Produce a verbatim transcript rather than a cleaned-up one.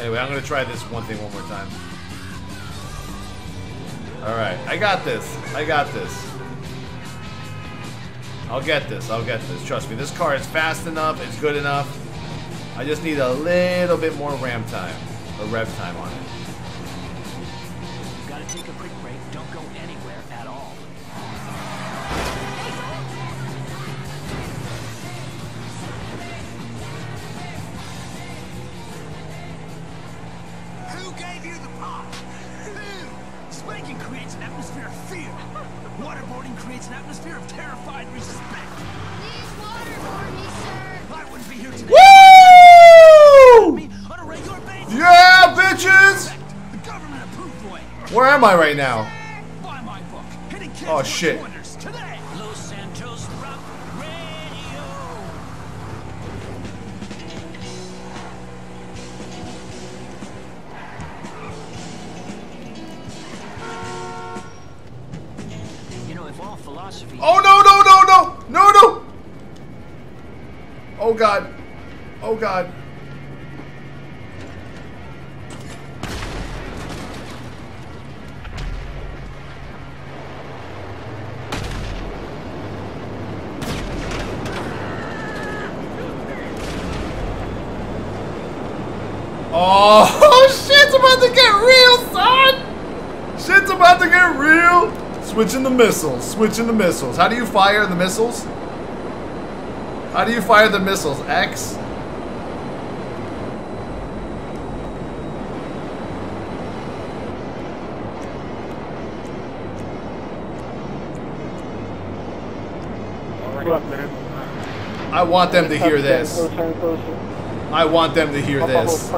Anyway, I'm gonna try this one thing one more time. Alright, I got this. I got this. I'll get this. I'll get this. Trust me, this car is fast enough. It's good enough. I just need a little bit more ram time. Or rev time on it. Gotta take a quick break. Don't go anywhere at all. Who gave you the pop? Spanking creates an atmosphere of fear. Waterboarding creates an atmosphere of terrified respect. Please waterboard me, sir. I wouldn't be here today. Woo! On a regular basis. Yeah, bitches! The government approved way. Where am I right now? Buy my book. Hitting kids. Oh shit. Today. Los Santos Rock Radio. You know, if all philosophy. Oh no no no no no no! Oh god. Oh god. Oh, shit's about to get real, son! Shit's about to get real! Switching the missiles, switching the missiles. How do you fire the missiles? How do you fire the missiles? X? I want them to hear this. I want them to hear this.